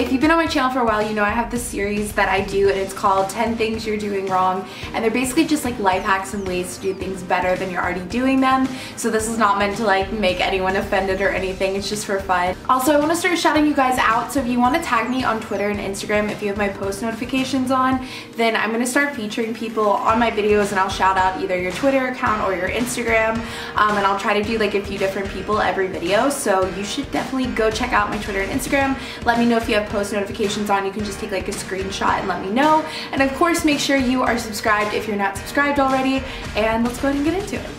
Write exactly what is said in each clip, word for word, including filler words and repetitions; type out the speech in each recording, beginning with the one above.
if you've been on my channel for a while, you know I have this series that I do and it's called ten things you're doing wrong, and they're basically just like life hacks and ways to do things better than you're already doing them. So this is not meant to like make anyone offended or anything, it's just for fun. Also, I want to start shouting you guys out, so if you want to tag me on Twitter and Instagram, if you have my post notifications on, then I'm going to start featuring people on my videos and I'll shout out either your Twitter account or your Instagram, um, and I'll try to do like a few different people every video, so you should definitely go check out my Twitter and Instagram. Let me know if you have post notifications on, you can just take like a screenshot and let me know, and of course make sure you are subscribed if you're not subscribed already, and let's go ahead and get into it.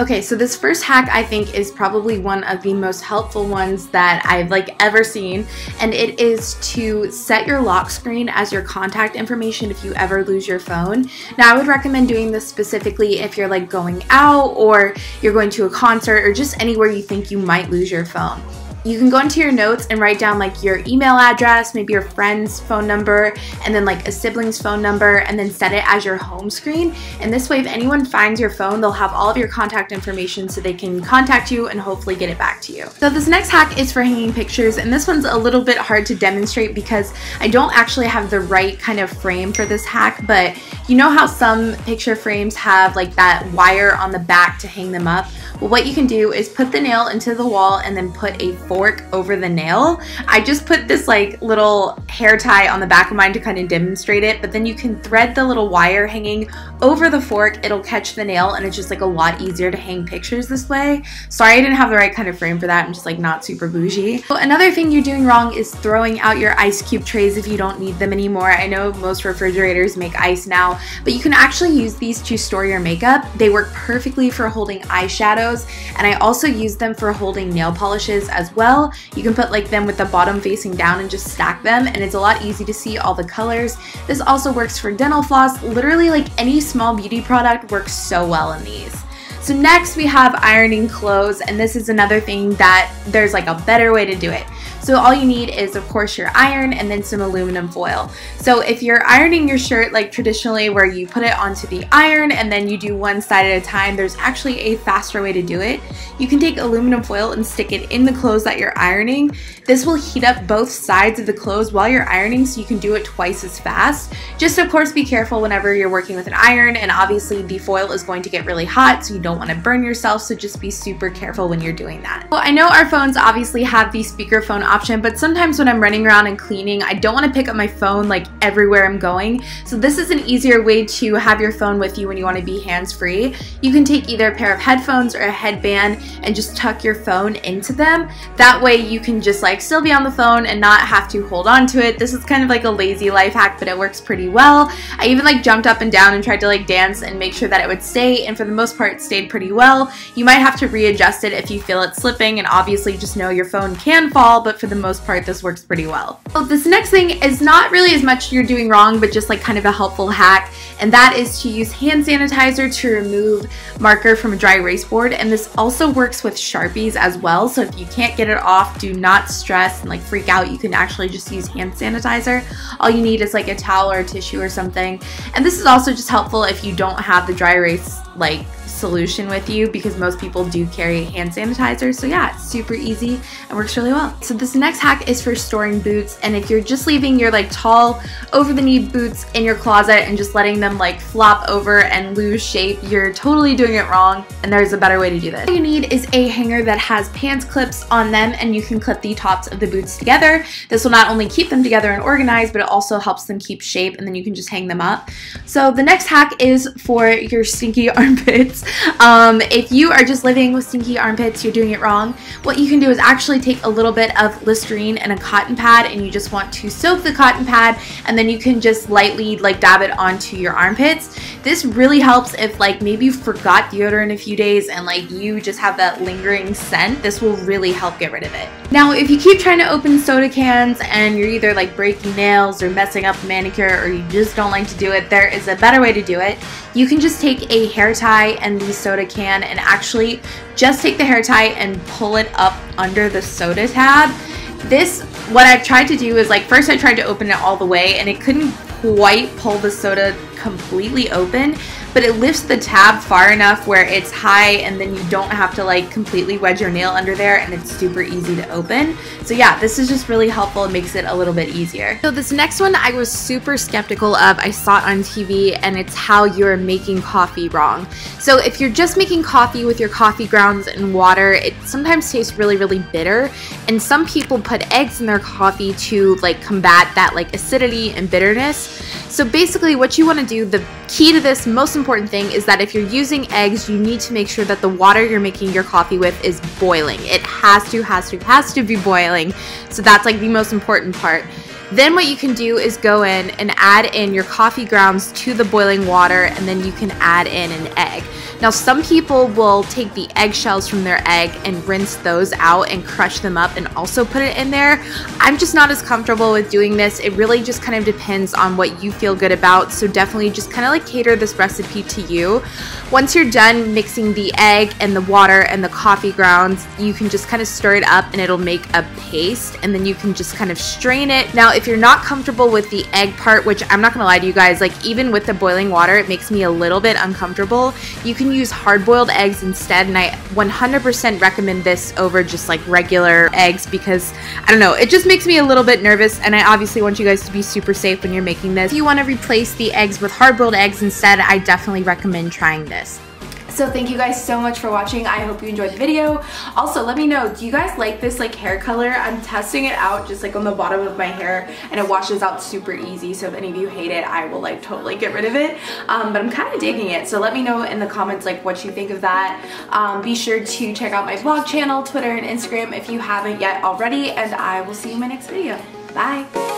Okay, so this first hack I think is probably one of the most helpful ones that I've like ever seen, and it is to set your lock screen as your contact information if you ever lose your phone. Now I would recommend doing this specifically if you're like going out or you're going to a concert or just anywhere you think you might lose your phone. You can go into your notes and write down like your email address, maybe your friend's phone number, and then like a sibling's phone number, and then set it as your home screen. And this way, if anyone finds your phone, they'll have all of your contact information so they can contact you and hopefully get it back to you. So this next hack is for hanging pictures, and this one's a little bit hard to demonstrate because I don't actually have the right kind of frame for this hack, but you know how some picture frames have like that wire on the back to hang them up? Well, what you can do is put the nail into the wall and then put a fork over the nail. I just put this like little hair tie on the back of mine to kind of demonstrate it, but then you can thread the little wire hanging over the fork, it'll catch the nail, and it's just like a lot easier to hang pictures this way. Sorry I didn't have the right kind of frame for that, I'm just like not super bougie. So another thing you're doing wrong is throwing out your ice cube trays if you don't need them anymore. I know most refrigerators make ice now, but you can actually use these to store your makeup. They work perfectly for holding eyeshadows, and I also use them for holding nail polishes as well. Well, you can put like them with the bottom facing down and just stack them, and it's a lot easy to see all the colors. This also works for dental floss. Literally like any small beauty product works so well in these. So next we have ironing clothes, and this is another thing that there's like a better way to do it. So all you need is of course your iron and then some aluminum foil. So if you're ironing your shirt like traditionally where you put it onto the iron and then you do one side at a time, there's actually a faster way to do it. You can take aluminum foil and stick it in the clothes that you're ironing. This will heat up both sides of the clothes while you're ironing, so you can do it twice as fast. Just of course be careful whenever you're working with an iron, and obviously the foil is going to get really hot, so you don't want to burn yourself, so just be super careful when you're doing that. Well, I know our phones obviously have the speakerphone option, but sometimes when I'm running around and cleaning, I don't want to pick up my phone like everywhere I'm going, so this is an easier way to have your phone with you when you want to be hands-free. You can take either a pair of headphones or a headband and just tuck your phone into them. That way you can just like still be on the phone and not have to hold on to it. This is kind of like a lazy life hack, but it works pretty well. I even like jumped up and down and tried to like dance and make sure that it would stay, and for the most part it stayed pretty well. You might have to readjust it if you feel it slipping, and obviously just know your phone can fall, but for the most part this works pretty well. So this next thing is not really as much you're doing wrong, but just like kind of a helpful hack, and that is to use hand sanitizer to remove marker from a dry erase board, and this also works with Sharpies as well, so if you can't get it off, do not stress and like freak out, you can actually just use hand sanitizer. All you need is like a towel or a tissue or something, and this is also just helpful if you don't have the dry erase like solution with you, because most people do carry hand sanitizer, so yeah, it's super easy and works really well. So this next hack is for storing boots, and if you're just leaving your like tall over the knee boots in your closet and just letting them like flop over and lose shape, you're totally doing it wrong, and there's a better way to do this. All you need is a hanger that has pants clips on them, and you can clip the tops of the boots together. This will not only keep them together and organized, but it also helps them keep shape, and then you can just hang them up. So the next hack is for your stinky armpits. Um, if you are just living with stinky armpits, you're doing it wrong. What you can do is actually take a little bit of Listerine and a cotton pad, and you just want to soak the cotton pad, and then you can just lightly like dab it onto your armpits. This really helps if like maybe you forgot deodorant in a few days and like you just have that lingering scent. This will really help get rid of it. Now if you keep trying to open soda cans and you're either like breaking nails or messing up manicure, or you just don't like to do it, there is a better way to do it. You can just take a hair tie and the soda can, and actually just take the hair tie and pull it up under the soda tab. This, what I've tried to do is like first I tried to open it all the way and it couldn't quite pull the soda completely open. but it lifts the tab far enough where it's high and then you don't have to like completely wedge your nail under there, and it's super easy to open. So yeah, this is just really helpful and makes it a little bit easier. So this next one I was super skeptical of. I saw it on T V, and it's how you're making coffee wrong. So if you're just making coffee with your coffee grounds and water, it sometimes tastes really, really bitter, and some people put eggs in their coffee to like combat that like acidity and bitterness. So basically what you want to do, the key to this most important thing is that if you're using eggs, you need to make sure that the water you're making your coffee with is boiling. It has to, has to, has to be boiling. So that's like the most important part. Then what you can do is go in and add in your coffee grounds to the boiling water, and then you can add in an egg. Now some people will take the eggshells from their egg and rinse those out and crush them up and also put it in there. I'm just not as comfortable with doing this. It really just kind of depends on what you feel good about, so definitely just kind of like cater this recipe to you. Once you're done mixing the egg and the water and the coffee grounds, you can just kind of stir it up and it'll make a paste, and then you can just kind of strain it. Now if you're not comfortable with the egg part, which I'm not gonna lie to you guys, like even with the boiling water it makes me a little bit uncomfortable, you can use hard-boiled eggs instead, and I one hundred percent recommend this over just like regular eggs because I don't know, it just makes me a little bit nervous, and I obviously want you guys to be super safe when you're making this. If you want to replace the eggs with hard-boiled eggs instead, I definitely recommend trying this. So thank you guys so much for watching. I hope you enjoyed the video. Also, let me know, do you guys like this like hair color? I'm testing it out just like on the bottom of my hair, and it washes out super easy, so if any of you hate it, I will like totally get rid of it. Um, but I'm kind of digging it, so let me know in the comments like what you think of that. Um, be sure to check out my vlog channel, Twitter, and Instagram if you haven't yet already, and I will see you in my next video. Bye!